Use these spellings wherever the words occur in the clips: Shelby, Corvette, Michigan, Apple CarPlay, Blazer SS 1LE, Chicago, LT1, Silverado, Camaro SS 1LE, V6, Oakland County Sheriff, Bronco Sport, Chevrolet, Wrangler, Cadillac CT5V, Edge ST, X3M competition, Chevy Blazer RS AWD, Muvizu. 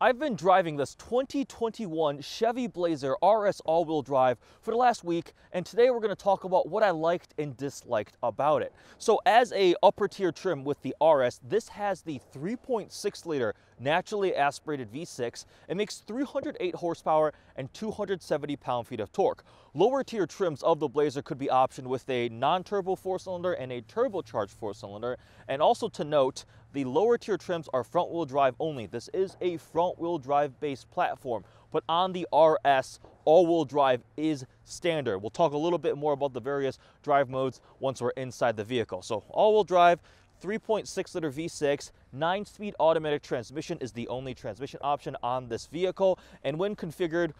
I've been driving this 2021 Chevy Blazer RS all-wheel drive for the last week, and today we're going to talk about what I liked and disliked about it. So as a upper tier trim with the RS, this has the 3.6 liter naturally aspirated V6. It makes 308 horsepower and 270 pound-feet of torque. Lower tier trims of the Blazer could be optioned with a non-turbo four-cylinder and a turbocharged four-cylinder. And also to note, the lower tier trims are front-wheel drive only. This is a front-wheel drive-based platform, but on the RS, all-wheel drive is standard. We'll talk a little bit more about the various drive modes once we're inside the vehicle. So all-wheel drive, 3.6 liter V6, 9-speed automatic transmission is the only transmission option on this vehicle, and when configured,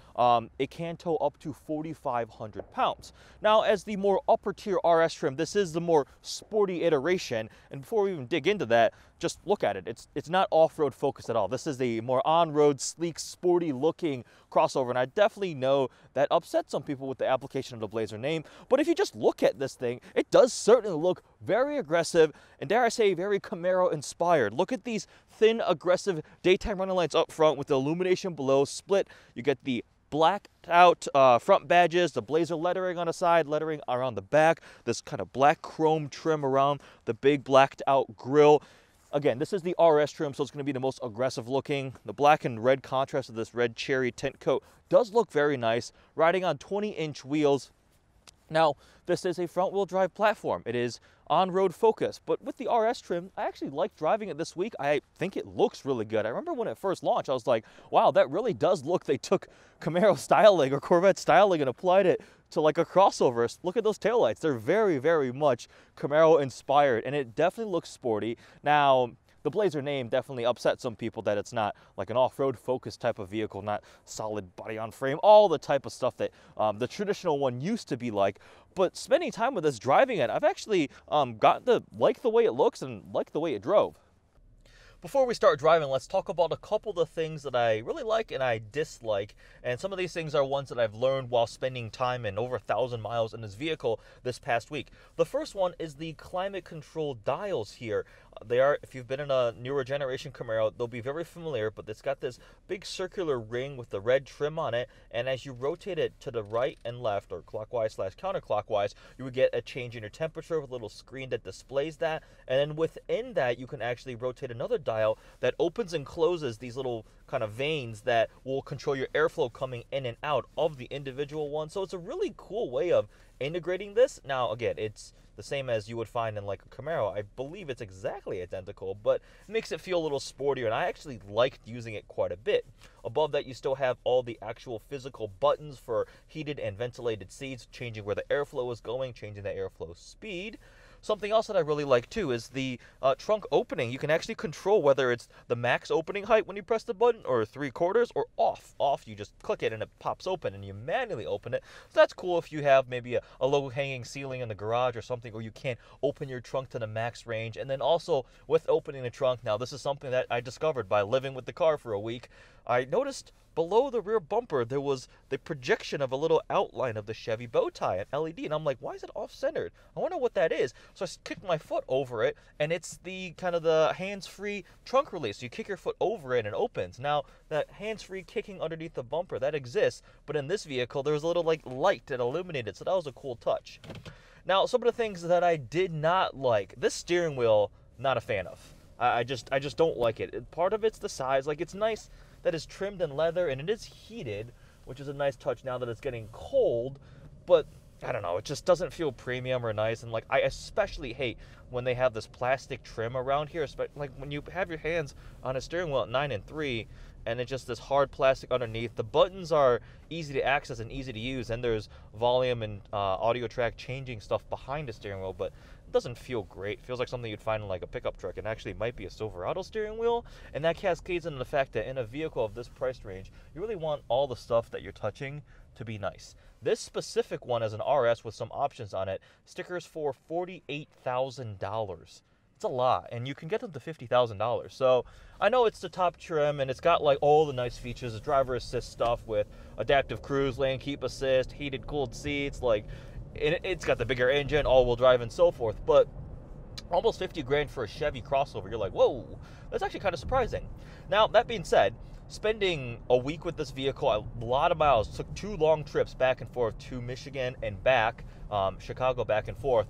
it can tow up to 4,500 pounds. Now, as the more upper tier RS trim, this is the more sporty iteration, and before we even dig into that, just look at it. It's not off-road focused at all. This is the more on-road, sleek, sporty-looking crossover, and I definitely know that upset some people with the application of the Blazer name, but if you just look at this thing, it does certainly look very aggressive, and dare I say, very Camaro-inspired. Look at these thin, aggressive daytime running lights up front with the illumination below split. You get the blacked out front badges, the Blazer lettering on the side, lettering around the back, this kind of black chrome trim around the big blacked out grille. Again, this is the RS trim, so it's going to be the most aggressive looking. The black and red contrast of this red cherry tint coat does look very nice, riding on 20-inch wheels. Now, this is a front-wheel drive platform. It is on-road focused, but with the RS trim, I actually like driving it this week. I think it looks really good. I remember when it first launched, I was like, wow, that really does look, they took Camaro styling or Corvette styling and applied it to like a crossover. Look at those taillights. They're very, very much Camaro inspired, and it definitely looks sporty. Now, the Blazer name definitely upset some people that it's not like an off-road focused type of vehicle, not solid body on frame, all the type of stuff that the traditional one used to be like. But spending time with this, driving it, I've actually gotten to like the way it looks and like the way it drove. Before we start driving, let's talk about a couple of the things that I really like and I dislike. And some of these things are ones that I've learned while spending time and over 1,000 miles in this vehicle this past week. The first one is the climate control dials here. They are, if you've been in a newer generation Camaro, they'll be very familiar, but it's got this big circular ring with the red trim on it. And as you rotate it to the right and left, or clockwise/counterclockwise, you would get a change in your temperature with a little screen that displays that. And then within that, you can actually rotate another dial that opens and closes these little kind of vanes that will control your airflow coming in and out of the individual one. So it's a really cool way of integrating this. Now, again, it's the same as you would find in like a Camaro. I believe it's exactly identical, but it makes it feel a little sportier, and I actually liked using it quite a bit. Above that, you still have all the actual physical buttons for heated and ventilated seats, changing where the airflow is going, changing the airflow speed. Something else that I really like too is the trunk opening. You can actually control whether it's the max opening height when you press the button, or 3/4, or off. Off, you just click it and it pops open and you manually open it. So that's cool if you have maybe a low hanging ceiling in the garage or something, or you can't open your trunk to the max range. And then also with opening the trunk, now this is something that I discovered by living with the car for a week. I noticed below the rear bumper, there was the projection of a little outline of the Chevy bow tie, an LED, and I'm like, why is it off-centered? I wonder what that is. So I kicked my foot over it, and it's the kind of the hands-free trunk release. So you kick your foot over it and it opens. Now, that hands-free kicking underneath the bumper, that exists, but in this vehicle, there was a little like light that illuminated, so that was a cool touch. Now, some of the things that I did not like, this steering wheel, not a fan of. I just don't like it. Part of it's the size. Like, it's nice that is trimmed in leather and it is heated, which is a nice touch now that it's getting cold, but I don't know, it just doesn't feel premium or nice. And like, I especially hate when they have this plastic trim around here, like when you have your hands on a steering wheel at 9 and 3, and it's just this hard plastic underneath. The buttons are easy to access and easy to use, and there's volume and audio track changing stuff behind the steering wheel, but it doesn't feel great. It feels like something you'd find in like a pickup truck, and actually might be a Silverado steering wheel. And that cascades into the fact that in a vehicle of this price range, you really want all the stuff that you're touching to be nice. This specific one is an RS with some options on it. Stickers for $48,000. It's a lot, and you can get them to $50,000. So I know it's the top trim, and it's got like all the nice features, the driver assist stuff with adaptive cruise, lane keep assist, heated cooled seats, like it's got the bigger engine, all-wheel drive, and so forth. But almost 50 grand for a Chevy crossover, you're like, whoa, that's actually kind of surprising. Now, that being said, spending a week with this vehicle, a lot of miles, took 2 long trips back and forth to Michigan and back, Chicago back and forth.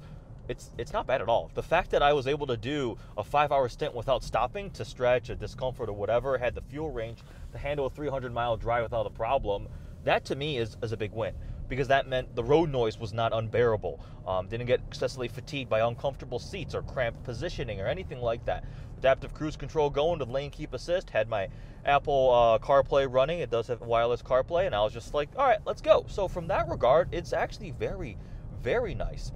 It's not bad at all. The fact that I was able to do a 5-hour stint without stopping to stretch a discomfort or whatever, had the fuel range to handle a 300-mile drive without a problem, that to me is a big win, because that meant the road noise was not unbearable. Didn't get excessively fatigued by uncomfortable seats or cramped positioning or anything like that. Adaptive cruise control going to lane keep assist, had my Apple CarPlay running. It does have wireless CarPlay, and I was just like, all right, let's go. So from that regard, it's actually very, very nice.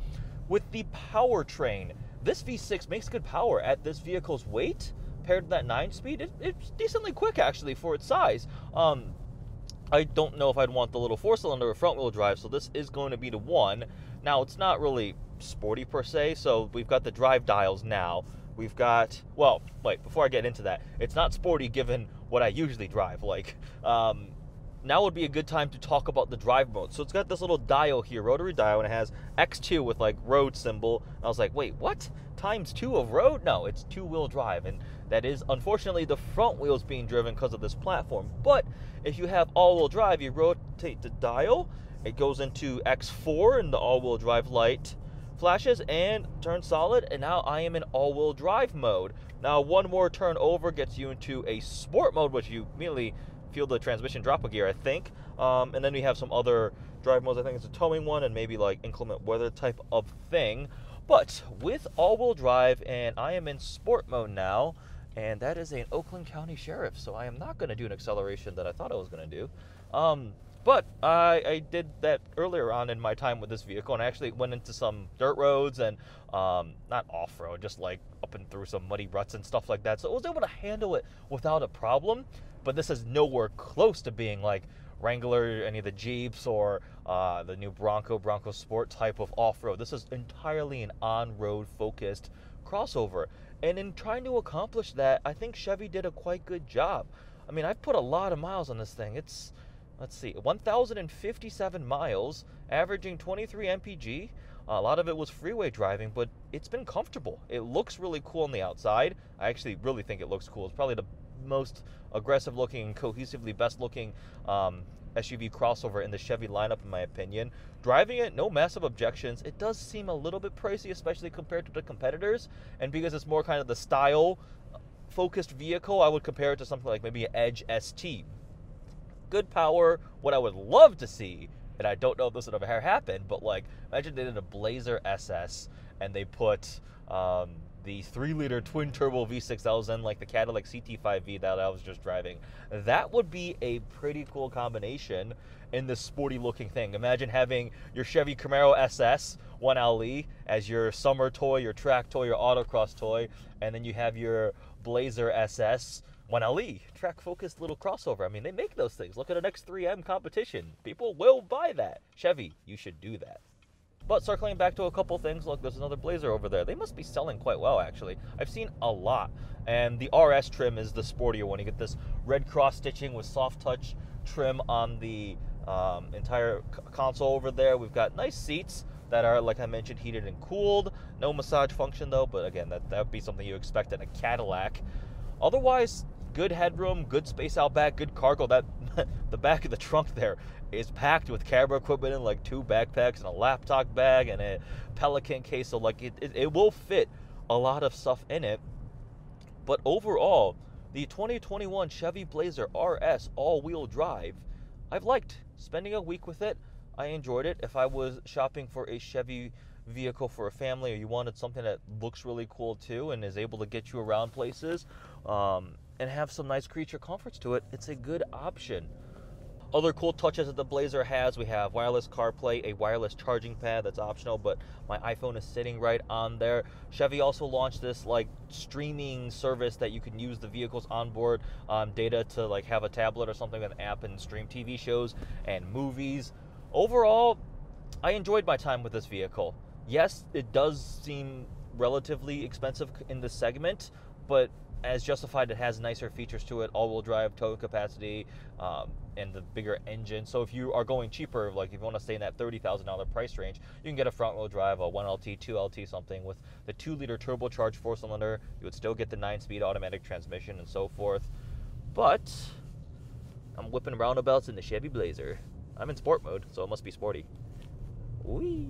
With the powertrain, this V6 makes good power at this vehicle's weight. Paired to that 9-speed, it's decently quick actually for its size. I don't know if I'd want the little 4-cylinder or front-wheel drive, so this is going to be the one. Now, it's not really sporty per se, so we've got the drive dials now. We've got, well, wait, before I get into that, it's not sporty given what I usually drive. Like, now would be a good time to talk about the drive mode. So it's got this little dial here, rotary dial, and it has X2 with like road symbol. And I was like, wait, what? Times 2 of road? No, it's 2-wheel drive. And that is, unfortunately, the front wheels being driven because of this platform. But if you have all-wheel drive, you rotate the dial. It goes into X4 and the all-wheel drive light flashes and turns solid. And now I am in all-wheel drive mode. Now one more turn over gets you into a sport mode, which you immediately feel the transmission drop a gear, I think. And then we have some other drive modes. I think it's a towing one and maybe like inclement weather type of thing. But with all-wheel drive, and I am in sport mode now, and that is an Oakland County Sheriff, so I am not going to do an acceleration that I thought I was going to do. But I did that earlier on in my time with this vehicle, and I actually went into some dirt roads and not off-road, just like up and through some muddy ruts and stuff like that. So I was able to handle it without a problem. But this is nowhere close to being like Wrangler, any of the Jeeps, or the new Bronco Sport type of off-road. This is entirely an on-road focused crossover. And in trying to accomplish that, I think Chevy did a quite good job. I mean, I've put a lot of miles on this thing. It's, let's see, 1,057 miles, averaging 23 MPG. A lot of it was freeway driving, but it's been comfortable. It looks really cool on the outside. I actually really think it looks cool. It's probably the most aggressive looking, cohesively best looking SUV crossover in the Chevy lineup, in my opinion. Driving it, no massive objections. It does seem a little bit pricey, especially compared to the competitors, and because it's more kind of the style focused vehicle, I would compare it to something like maybe an Edge ST. Good power. What I would love to see, and I don't know if this would ever happen, but like, imagine they did a Blazer SS and they put the 3-liter twin-turbo V6 that was in like the Cadillac CT5V that I was just driving. That would be a pretty cool combination in this sporty-looking thing. Imagine having your Chevy Camaro SS 1LE as your summer toy, your track toy, your autocross toy, and then you have your Blazer SS 1LE, track-focused little crossover. I mean, they make those things. Look at an X3M Competition. People will buy that. Chevy, you should do that. But circling back to a couple things, look, there's another Blazer over there. They must be selling quite well, actually. I've seen a lot. And the RS trim is the sportier one. You get this red cross stitching with soft touch trim on the entire console over there. We've got nice seats that are, like I mentioned, heated and cooled. No massage function, though. But again, that would be something you expect in a Cadillac. Otherwise, good headroom, good space out back, good cargo. That the back of the trunk there is packed with camera equipment and like 2 backpacks and a laptop bag and a Pelican case. So like it will fit a lot of stuff in it. But overall, the 2021 Chevy Blazer RS all-wheel drive, I've liked. Spending a week with it, I enjoyed it. If I was shopping for a Chevy vehicle for a family, or you wanted something that looks really cool too and is able to get you around places, and have some nice creature comforts to it, it's a good option. Other cool touches that the Blazer has, we have wireless CarPlay, a wireless charging pad that's optional, but my iPhone is sitting right on there. Chevy also launched this like streaming service that you can use the vehicle's onboard data to like have a tablet or something with an app and stream TV shows and movies. Overall, I enjoyed my time with this vehicle. Yes, it does seem relatively expensive in this segment, but as justified, it has nicer features to it, all-wheel drive, towing capacity, and the bigger engine. So if you are going cheaper, like if you want to stay in that $30,000 price range, you can get a front-wheel drive, a 1LT, 2LT, something with the 2-liter turbocharged 4-cylinder. You would still get the 9-speed automatic transmission and so forth. But I'm whipping roundabouts in the Chevy Blazer. I'm in sport mode, so it must be sporty. Whee!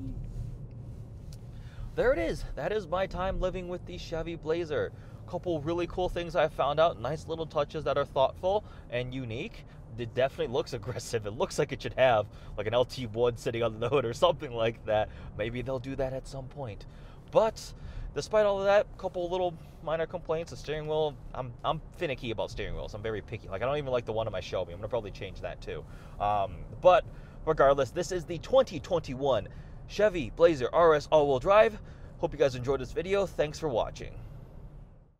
There it is. That is my time living with the Chevy Blazer. A couple really cool things I found out. Nice little touches that are thoughtful and unique. It definitely looks aggressive. It looks like it should have like an LT1 sitting on the hood or something like that. Maybe they'll do that at some point. But despite all of that, a couple little minor complaints. The steering wheel, I'm finicky about steering wheels. I'm very picky. Like, I don't even like the one on my Shelby. I'm going to probably change that too. But regardless, this is the 2021 Chevy Blazer RS all-wheel drive. Hope you guys enjoyed this video. Thanks for watching.